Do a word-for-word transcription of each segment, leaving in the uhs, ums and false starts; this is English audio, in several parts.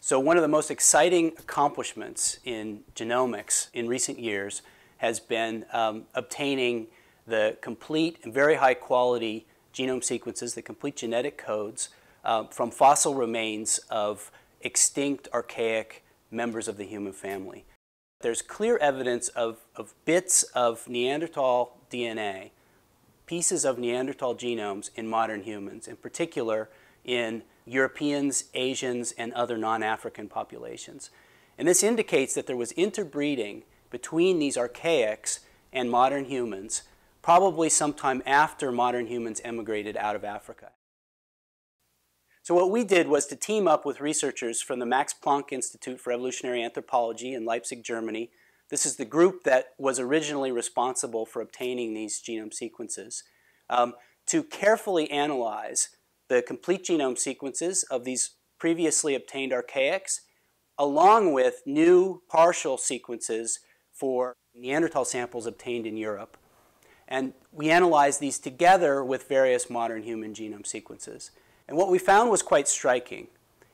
So one of the most exciting accomplishments in genomics in recent years has been um, obtaining the complete and very high quality genome sequences, the complete genetic codes uh, from fossil remains of extinct archaic members of the human family. There's clear evidence of, of bits of Neanderthal D N A, pieces of Neanderthal genomes in modern humans, in particular in Europeans, Asians, and other non-African populations. And this indicates that there was interbreeding between these archaics and modern humans, probably sometime after modern humans emigrated out of Africa. So what we did was to team up with researchers from the Max Planck Institute for Evolutionary Anthropology in Leipzig, Germany. This is the group that was originally responsible for obtaining these genome sequences, um, to carefully analyze the complete genome sequences of these previously obtained archaics, along with new partial sequences for Neanderthal samples obtained in Europe. And we analyzed these together with various modern human genome sequences. And what we found was quite striking.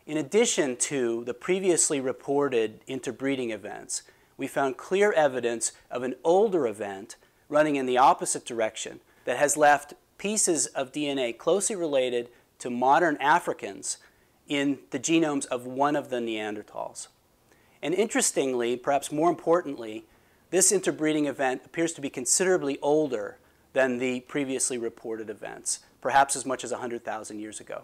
In addition to the previously reported interbreeding events, we found clear evidence of an older event running in the opposite direction that has left pieces of D N A closely related to modern Africans in the genomes of one of the Neanderthals. And interestingly, perhaps more importantly, this interbreeding event appears to be considerably older than the previously reported events, perhaps as much as one hundred thousand years ago.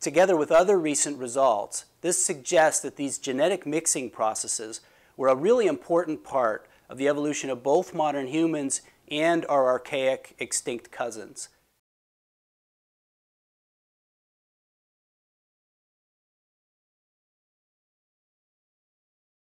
Together with other recent results, this suggests that these genetic mixing processes were a really important part of the evolution of both modern humans and our archaic extinct cousins.